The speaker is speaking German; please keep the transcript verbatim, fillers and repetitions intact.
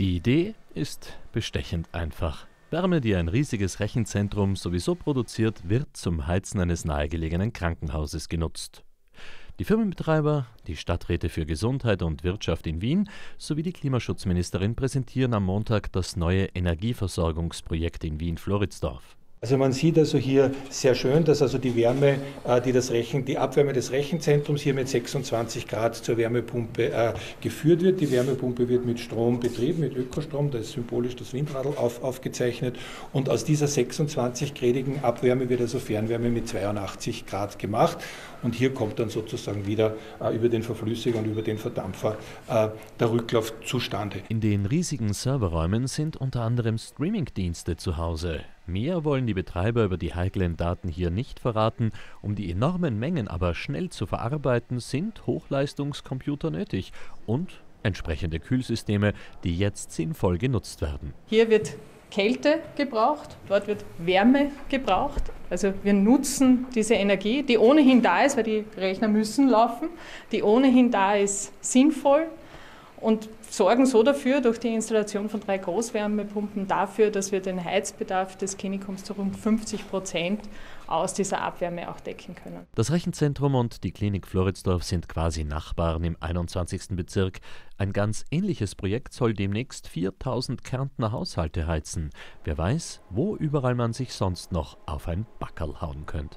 Die Idee ist bestechend einfach. Wärme, die ein riesiges Rechenzentrum sowieso produziert, wird zum Heizen eines nahegelegenen Krankenhauses genutzt. Die Firmenbetreiber, die Stadträte für Gesundheit und Wirtschaft in Wien sowie die Klimaschutzministerin präsentieren am Montag das neue Energieversorgungsprojekt in Wien-Floridsdorf. Also man sieht also hier sehr schön, dass also die Wärme, die, das Rechen, die Abwärme des Rechenzentrums hier mit sechsundzwanzig Grad zur Wärmepumpe äh, geführt wird. Die Wärmepumpe wird mit Strom betrieben, mit Ökostrom, da ist symbolisch das Windradl auf, aufgezeichnet. Und aus dieser sechsundzwanzig-gradigen Abwärme wird also Fernwärme mit zweiundachtzig Grad gemacht. Und hier kommt dann sozusagen wieder äh, über den Verflüssiger und über den Verdampfer äh, der Rücklauf zustande. In den riesigen Serverräumen sind unter anderem Streaming-Dienste zu Hause. Mehr wollen die Betreiber über die heiklen Daten hier nicht verraten. Um die enormen Mengen aber schnell zu verarbeiten, sind Hochleistungscomputer nötig und entsprechende Kühlsysteme, die jetzt sinnvoll genutzt werden. Hier wird Kälte gebraucht, dort wird Wärme gebraucht. Also wir nutzen diese Energie, die ohnehin da ist, weil die Rechner müssen laufen, die ohnehin da ist, sinnvoll. Und sorgen so dafür, durch die Installation von drei Großwärmepumpen, dafür, dass wir den Heizbedarf des Klinikums zu rund fünfzig Prozent aus dieser Abwärme auch decken können. Das Rechenzentrum und die Klinik Floridsdorf sind quasi Nachbarn im einundzwanzigsten Bezirk. Ein ganz ähnliches Projekt soll demnächst viertausend Kärntner Haushalte heizen. Wer weiß, wo überall man sich sonst noch auf ein Backerl hauen könnte.